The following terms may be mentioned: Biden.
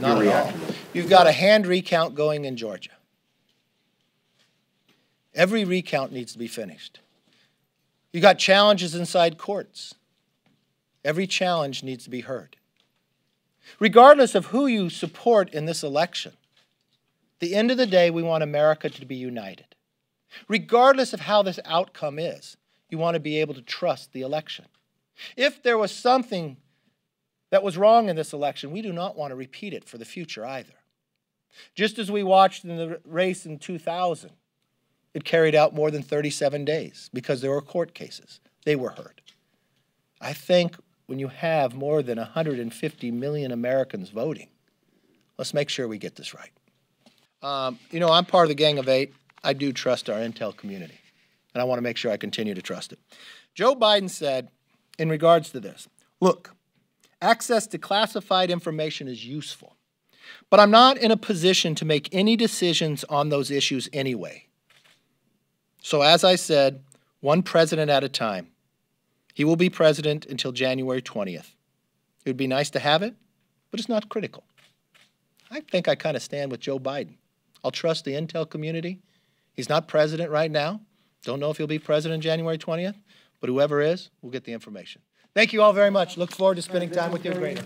Not at all. You've got a hand recount going in Georgia. Every recount needs to be finished. You've got challenges inside courts. Every challenge needs to be heard. Regardless of who you support in this election, at the end of the day, we want America to be united. Regardless of how this outcome is, you want to be able to trust the election. If there was something that was wrong in this election, we do not want to repeat it for the future either. Just as we watched in the race in 2000, it carried out more than 37 days because there were court cases. They were heard. I think when you have more than 150 million Americans voting, let's make sure we get this right. You know, I'm part of the Gang of Eight. I do trust our intel community, and I want to make sure I continue to trust it. Joe Biden said in regards to this, look, access to classified information is useful, but I'm not in a position to make any decisions on those issues anyway. So as I said, one president at a time. He will be president until January 20th. It would be nice to have it, but it's not critical. I think I kind of stand with Joe Biden. I'll trust the intel community. He's not president right now. Don't know if he'll be president January 20th, but whoever is, we'll get the information. Thank you all very much. Look forward to spending time with your greater.